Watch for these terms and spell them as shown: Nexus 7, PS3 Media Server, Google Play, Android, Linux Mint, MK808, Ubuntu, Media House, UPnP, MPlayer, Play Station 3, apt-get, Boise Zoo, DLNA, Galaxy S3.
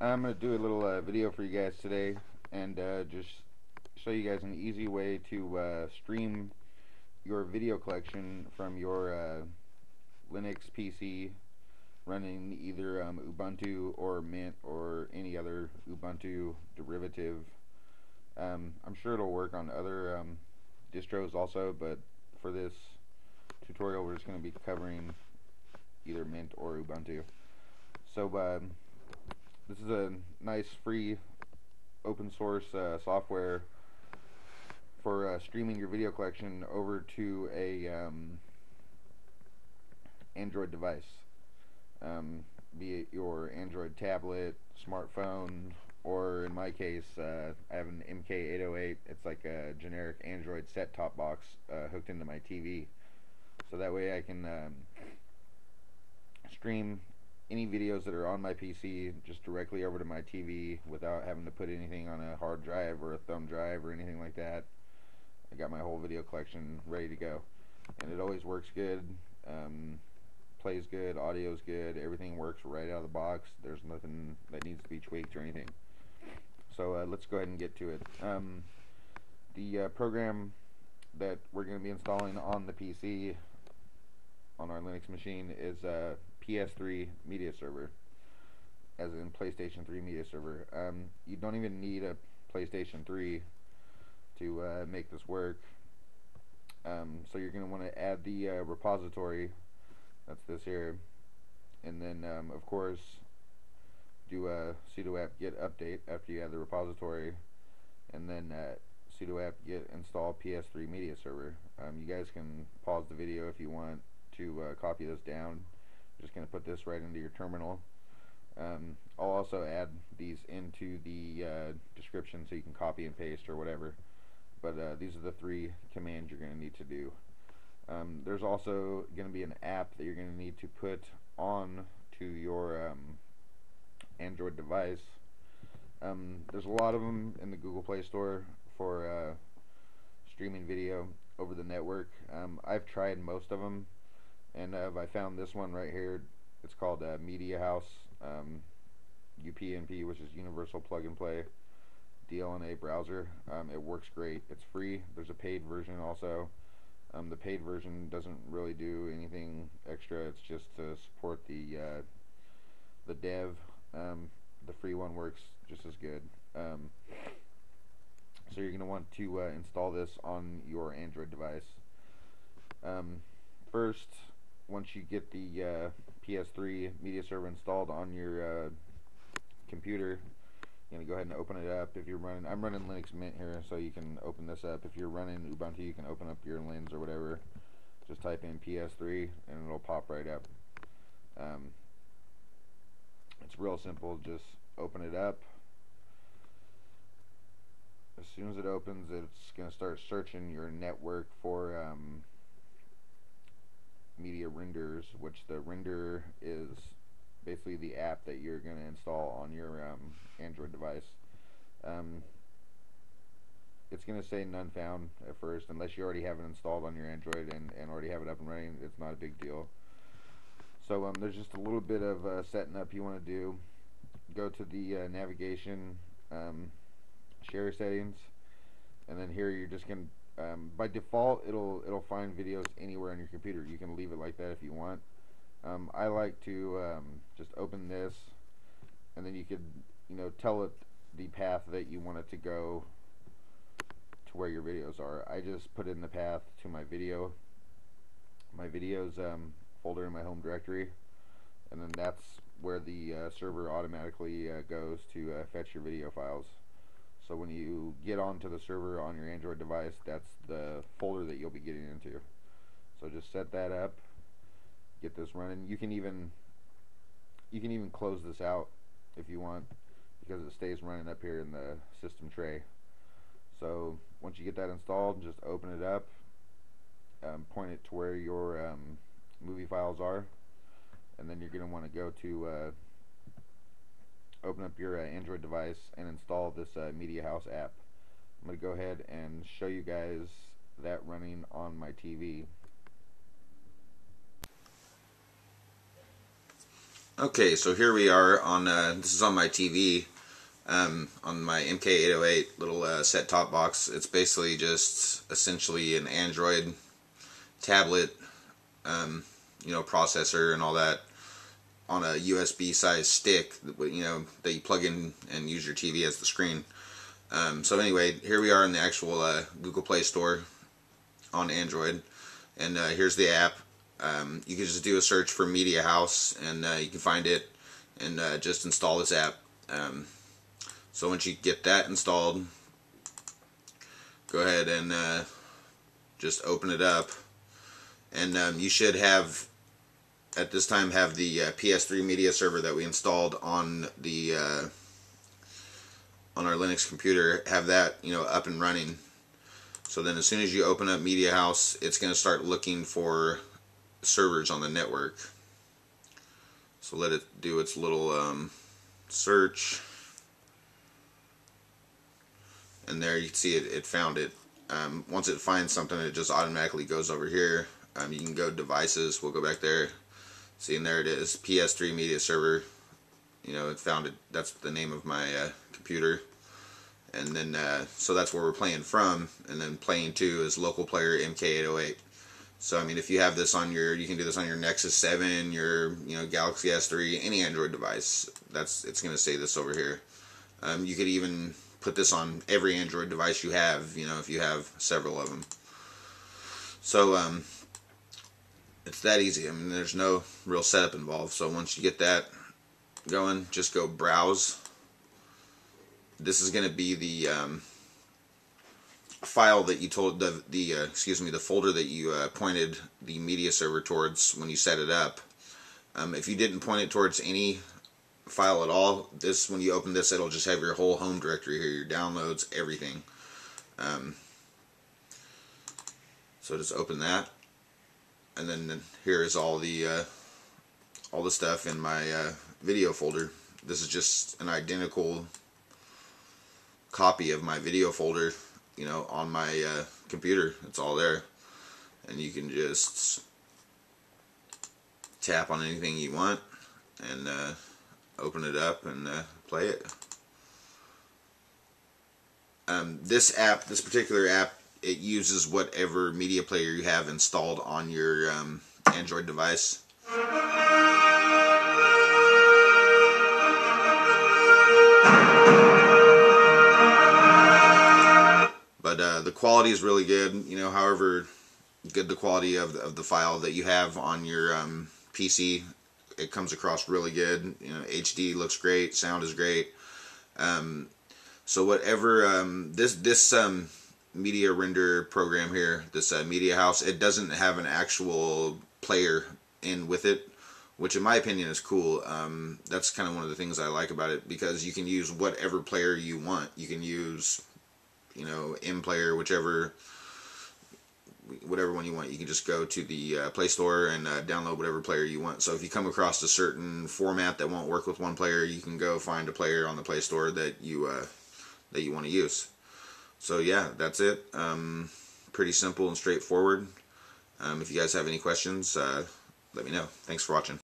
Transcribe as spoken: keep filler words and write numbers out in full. I'm going to do a little uh, video for you guys today and uh, just show you guys an easy way to uh, stream your video collection from your uh, Linux P C running either um, Ubuntu or Mint or any other Ubuntu derivative. Um, I'm sure it'll work on other um, distros also, but for this tutorial we're just going to be covering either Mint or Ubuntu. So um, this is a nice free open source uh, software for uh, streaming your video collection over to a um, Android device, um, be it your Android tablet, smartphone, or in my case uh, I have an M K eight oh eight. It's like a generic Android set-top box uh, hooked into my T V, so that way I can um, stream any videos that are on my P C just directly over to my T V without having to put anything on a hard drive or a thumb drive or anything like that. I got my whole video collection ready to go, and it always works good. Um, plays good, audio's good, everything works right out of the box. There's nothing that needs to be tweaked or anything. So uh, let's go ahead and get to it. Um, the uh, program that we're going to be installing on the P C on our Linux machine is uh, P S three Media Server, as in PlayStation three Media Server. Um, you don't even need a PlayStation three to uh, make this work. Um, so you're going to want to add the uh, repository, that's this here, and then um, of course do a sudo apt get update after you add the repository, and then uh, sudo apt get install P S three Media Server. Um, you guys can pause the video if you want to uh, copy this down. I'm just going to put this right into your terminal. Um, I'll also add these into the uh, description so you can copy and paste or whatever. But uh, these are the three commands you're going to need to do. Um, there's also going to be an app that you're going to need to put on to your um, Android device. Um, there's a lot of them in the Google Play Store for uh, streaming video over the network. Um, I've tried most of them, and uh, I found this one right here. It's called uh, Media House, um, U P n P, which is Universal Plug and Play D L N A browser. Um, it works great. It's free. There's a paid version also. Um, the paid version doesn't really do anything extra. It's just to support the uh, the dev. Um, the free one works just as good. Um, so you're going to want to uh, install this on your Android device. Um, first, once you get the uh, P S three Media Server installed on your uh, computer, I'm going to go ahead and open it up. If you're running, I'm running Linux Mint here, so you can open this up. If you're running Ubuntu, you can open up your lens or whatever. Just type in P S three and it'll pop right up. Um, it's real simple. Just open it up. As soon as it opens, it's going to start searching your network for um, media renders, which the render is basically the app that you're going to install on your um, Android device. Um, it's going to say none found at first, unless you already have it installed on your Android and, and already have it up and running. It's not a big deal. So um, there's just a little bit of uh, setting up you want to do. Go to the uh, navigation, um, share settings, and then here you're just going to, um, by default it'll it'll find videos anywhere on your computer. You can leave it like that if you want. Um, I like to um, just open this, and then you could, you know, tell it the path that you want it to go to where your videos are. I just put in the path to my video, my videos um, folder in my home directory, and then that's where the uh, server automatically uh, goes to uh, fetch your video files. So when you get onto the server on your Android device, that's the folder that you'll be getting into. So just set that up. Get this running. You can even you can even close this out if you want, because it stays running up here in the system tray. So once you get that installed, just open it up, um, point it to where your um, movie files are, and then you're going to want to go to uh, open up your uh, Android device and install this uh, Media House app. I'm going to go ahead and show you guys that running on my T V. Okay, so here we are on, uh, this is on my T V, um, on my M K eight oh eight little uh, set-top box. It's basically just essentially an Android tablet, um, you know, processor and all that on a U S B-sized stick, you know, that you plug in and use your T V as the screen. Um, so anyway, here we are in the actual uh, Google Play Store on Android, and uh, here's the app. Um, you can just do a search for Media House, and uh, you can find it, and uh, just install this app. Um, so once you get that installed, go ahead and uh, just open it up, and um, you should have, at this time, have the uh, P S three Media Server that we installed on the uh, on our Linux computer. Have that, you know, up and running. So then, as soon as you open up Media House, it's going to start looking for servers on the network. So let it do its little um, search, and there you can see it, it found it. Um, once it finds something, it just automatically goes over here. Um, you can go devices, we'll go back there, see, and there it is, P S three Media Server. You know, it found it, that's the name of my uh, computer. And then uh, so that's where we're playing from, and then playing to is local player M K eight oh eight. So I mean, if you have this on your, you can do this on your Nexus seven, your, you know, Galaxy S three, any Android device. That's, it's going to say this over here. Um, you could even put this on every Android device you have, you know, if you have several of them. So um, it's that easy. I mean, there's no real setup involved. So once you get that going, just go browse. This is going to be the um, file that you told the the uh, excuse me the folder that you uh, pointed the media server towards when you set it up. Um, if you didn't point it towards any file at all, this, when you open this, it'll just have your whole home directory here, your downloads, everything. Um, so just open that, and then here is all the uh, all the stuff in my uh, video folder. This is just an identical copy of my video folder, you know, on my uh, computer. It's all there, and you can just tap on anything you want and uh, open it up and uh, play it. Um, this app, this particular app, it uses whatever media player you have installed on your um, Android device. But uh, the quality is really good, you know, however good the quality of the, of the file that you have on your um, P C, it comes across really good. You know, H D looks great, sound is great. Um, so whatever, um, this, this um, media render program here, this uh, Media House, it doesn't have an actual player in with it, which in my opinion is cool. Um, that's kind of one of the things I like about it, because you can use whatever player you want. You can use, you know, MPlayer, whichever, whatever one you want. You can just go to the uh, Play Store and uh, download whatever player you want. So if you come across a certain format that won't work with one player, you can go find a player on the Play Store that you uh, that you want to use. So yeah, that's it. Um, pretty simple and straightforward. Um, if you guys have any questions, uh, let me know. Thanks for watching.